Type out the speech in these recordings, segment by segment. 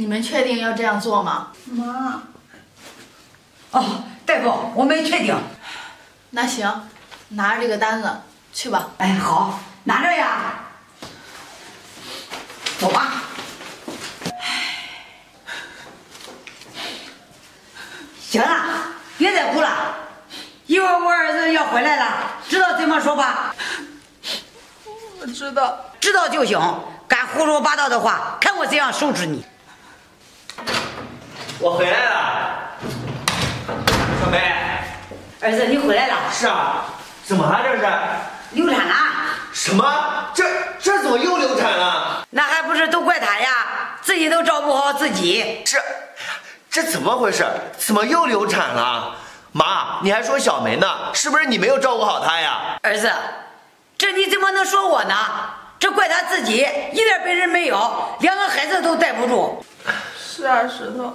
你们确定要这样做吗？妈。哦，大夫，我们确定。那行，拿着这个单子去吧。哎，好，拿着呀。走吧。 行了，别再哭了，一会儿我儿子要回来了，知道怎么说吧？我知道，知道就行。敢胡说八道的话，看我怎样收拾你！我回来了，小梅，儿子，你回来了？是啊，怎么了这是？流产了？什么？这怎么又流产了？那还不是都怪他呀，自己都照顾好自己。是。 这怎么回事？怎么又流产了？妈，你还说小梅呢？是不是你没有照顾好她呀？儿子，这你怎么能说我呢？这怪她自己，一点本事没有，两个孩子都带不住。是啊，石头，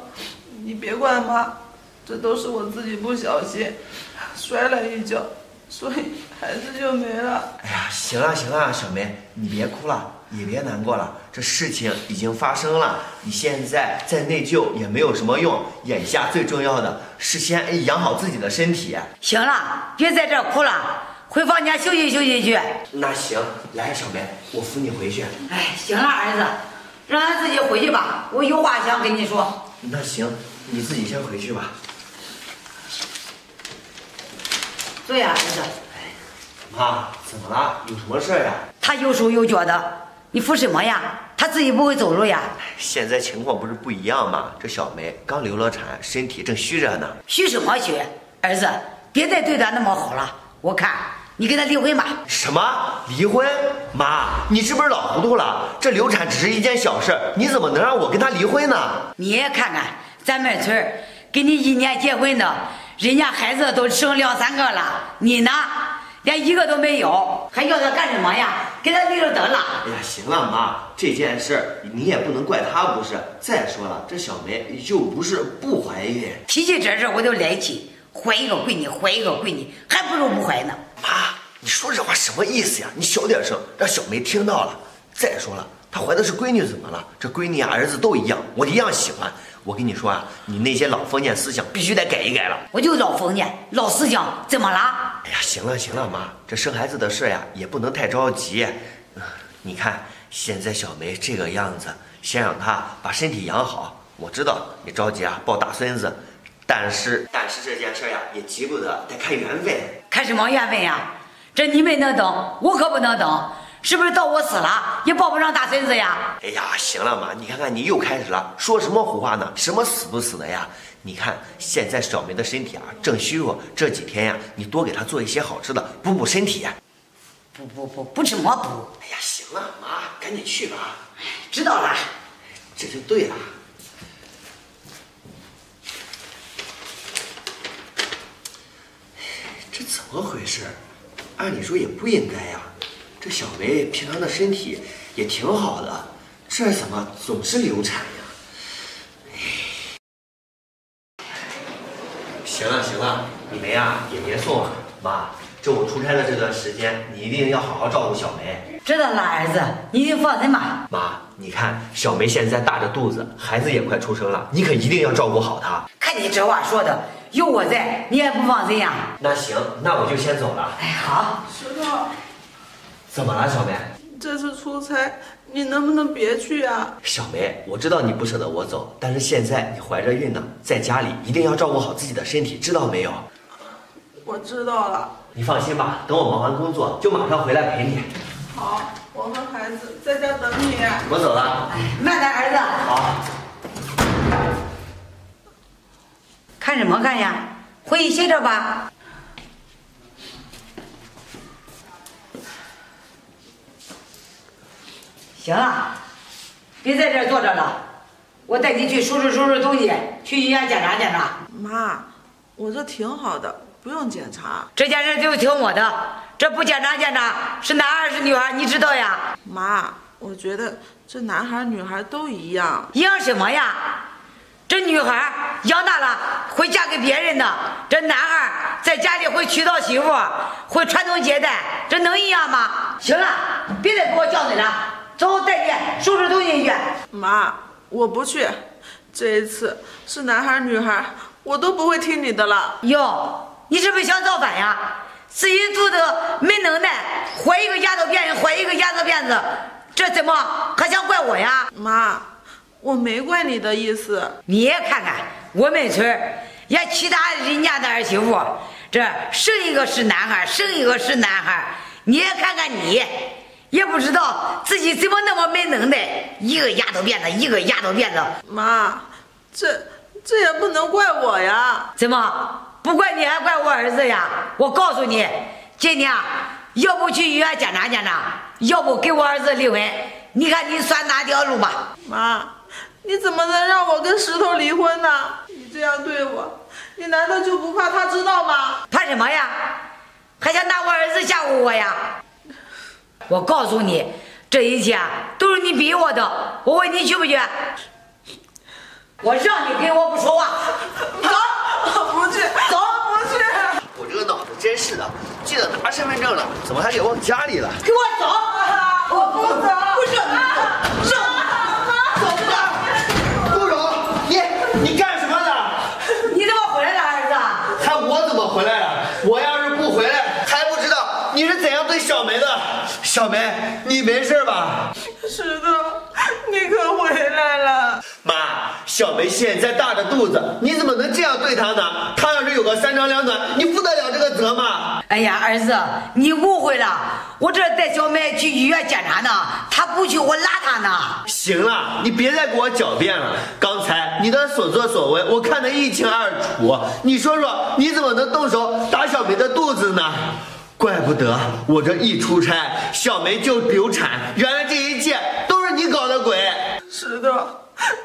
你别怪妈，这都是我自己不小心摔了一跤，所以孩子就没了。哎呀，行了行了，小梅，你别哭了。 也别难过了，这事情已经发生了，你现在再内疚也没有什么用。眼下最重要的是先养好自己的身体。行了，别在这哭了，回房间休息休息去。那行，来，小梅，我扶你回去。哎，行了，儿子，让他自己回去吧，我有话想跟你说。那行，你自己先回去吧。对呀，儿子。妈，怎么了？有什么事呀？他有手有脚的。 你扶什么呀？他自己不会走路呀。现在情况不是不一样吗？这小梅刚流了产，身体正虚着呢。虚什么虚？儿子，别再对她那么好了。我看你跟她离婚吧。什么离婚？妈，你是不是老糊涂了？这流产只是一件小事，你怎么能让我跟她离婚呢？你也看看咱们村跟你一年结婚的，人家孩子都生两三个了，你呢？ 连一个都没有，还要他干什么呀？给他离了得了。哎呀，行了，妈，这件事你也不能怪他，不是？再说了，这小梅又不是不怀孕。提起这事我就来气，怀一个归你，怀一个归你，还不如不怀呢。妈，你说这话什么意思呀？你小点声，让小梅听到了。再说了，她怀的是闺女，怎么了？这闺女啊，儿子都一样，我一样喜欢。我跟你说啊，你那些老封建思想必须得改一改了。我就老封建，老思想，怎么了？ 哎呀，行了行了，妈，这生孩子的事呀，也不能太着急。你看现在小梅这个样子，先让她把身体养好。我知道你着急啊，抱大孙子，但是这件事呀，也急不得，得看缘分。看什么缘分呀？这你们能等，我可不能等。是不是到我死了也抱不上大孙子呀？哎呀，行了，妈，你看看你又开始了，说什么胡话呢？什么死不死的呀？ 你看，现在小梅的身体啊正虚弱，这几天呀，你多给她做一些好吃的，补补身体呀。不吃蘑菇。哎呀，行了，妈，赶紧去吧。知道了，这就对了。这怎么回事？按理说也不应该呀。这小梅平常的身体也挺好的，这怎么总是流产呀？ 行了行了，你梅啊也别送了，妈，这我出差的这段时间，你一定要好好照顾小梅。知道了，儿子，你就放心吧。妈，你看小梅现在大着肚子，孩子也快出生了，你可一定要照顾好她。看你这话说的，有我在，你也不放心呀。那行，那我就先走了。哎，好。石头，怎么了，小梅？这次出差，你能不能别去啊？小梅，我知道你不舍得我走，但是现在你怀着孕呢，在家里一定要照顾好自己的身体，知道没有？我知道了。你放心吧，等我忙完工作就马上回来陪你。好，我和孩子在家等你。我走了。哎，慢点，儿子。好。看什么看呀？回去歇着吧。 行了，别在这儿坐着了，我带你去收拾东西，去医院检查检查。妈，我这挺好的，不用检查。这件事就听我的，这不检查是男孩是女孩，你知道呀？妈，我觉得这男孩女孩都一样。一样什么呀？这女孩养大了会嫁给别人的，这男孩在家里会娶到媳妇，会传宗接代，这能一样吗？行了，别再给我犟嘴了。 走，带你收拾东西去。妈，我不去。这一次是男孩女孩，我都不会听你的了。哟，你是不是想造反呀？自己住的没能耐，怀一个丫头辫子，怀一个丫头辫子，这怎么还想怪我呀？妈，我没怪你的意思。你也看看我们村也其他人家的儿媳妇，这生一个是男孩，生一个是男孩，你也看看你。 也不知道自己怎么那么没能耐，一个丫头辫子，一个丫头辫子。妈，这也不能怪我呀。怎么不怪你还怪我儿子呀？我告诉你，今天要不去医院检查检查，要不给我儿子离婚，你看你算哪条路吧。妈，你怎么能让我跟石头离婚呢？你这样对我，你难道就不怕他知道吗？怕什么呀？还想拿我儿子吓唬我呀？ 我告诉你，这一切都是你逼我的。我问你去不去？我让你跟我不说话，走！我不去，走！我不去！我这个脑子真是的，记得拿身份证了，怎么还给忘家里了？给我走！我不走！不是，走！走不走？不走！你干什么呢？你怎么回来了，儿子？还我怎么回来了？我要是不回来，还不知道你是怎样对小梅的。 小梅，你没事吧？石头，你可回来了！妈，小梅现在大着肚子，你怎么能这样对她呢？她要是有个三长两短，你负得了这个责吗？哎呀，儿子，你误会了，我这带小梅去医院检查呢，她不去，我拉她呢。行了，你别再给我狡辩了。刚才你的所作所为，我看得一清二楚。你说说，你怎么能动手打小梅的肚子呢？ 怪不得我这一出差，小梅就流产。原来这一切都是你搞的鬼！石头，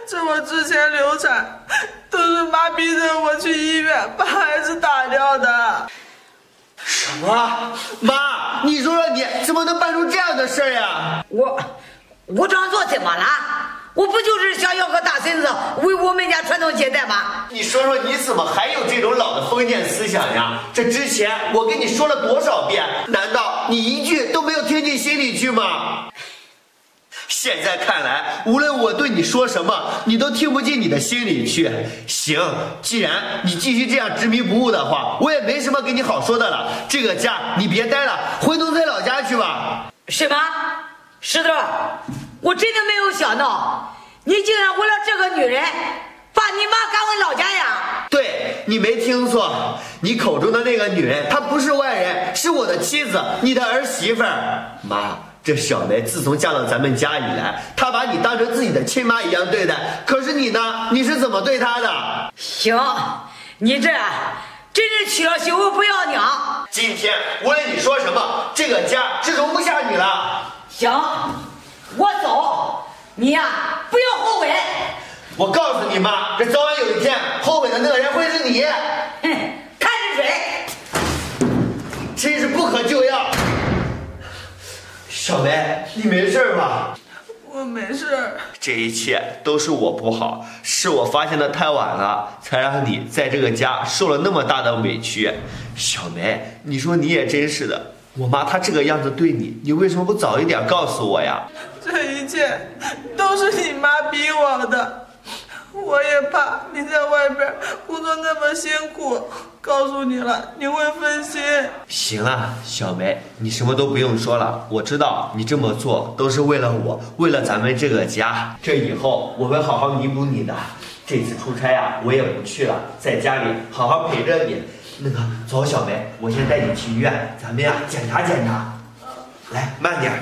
这我之前流产，都是妈逼着我去医院把孩子打掉的。什么？妈，你说说你怎么能办出这样的事儿呀？我这样做怎么了？我不就是想要个大孙子为我们家传宗接代吗？你说说你怎么还有这种老的封建思想呀？这之前我跟你说了多少遍，难道你一句都没有听进心里去吗？现在看来，无论我对你说什么，你都听不进你的心里去。行，既然你继续这样执迷不悟的话，我也没什么跟你好说的了。这个家你别待了，回农村老家去吧。什么？石头？ 我真的没有想到，你竟然为了这个女人，把你妈赶回老家呀！对，你没听错，你口中的那个女人，她不是外人，是我的妻子，你的儿媳妇儿。妈，这小梅自从嫁到咱们家以来，她把你当成自己的亲妈一样对待。可是你呢？你是怎么对她的？行，你这真是娶了媳妇不要娘。今天无论你说什么，这个家是容不下你了。行。 我走，你呀、不要后悔。我告诉你妈，这早晚有一天后悔的那个人会是你。哼，看是谁，真是不可救药。小梅，你没事吧？我没事。这一切都是我不好，是我发现的太晚了，才让你在这个家受了那么大的委屈。小梅，你说你也真是的。 我妈她这个样子对你，你为什么不早一点告诉我呀？这一切都是你妈逼我的，我也怕你在外边工作那么辛苦，告诉你了你会分心。行啊，小梅，你什么都不用说了，我知道你这么做都是为了我，为了咱们这个家。这以后我会好好弥补你的。这次出差啊，我也不去了，在家里好好陪着你。 那个走，小梅，我先带你去医院，咱们呀检查检查。来，慢点。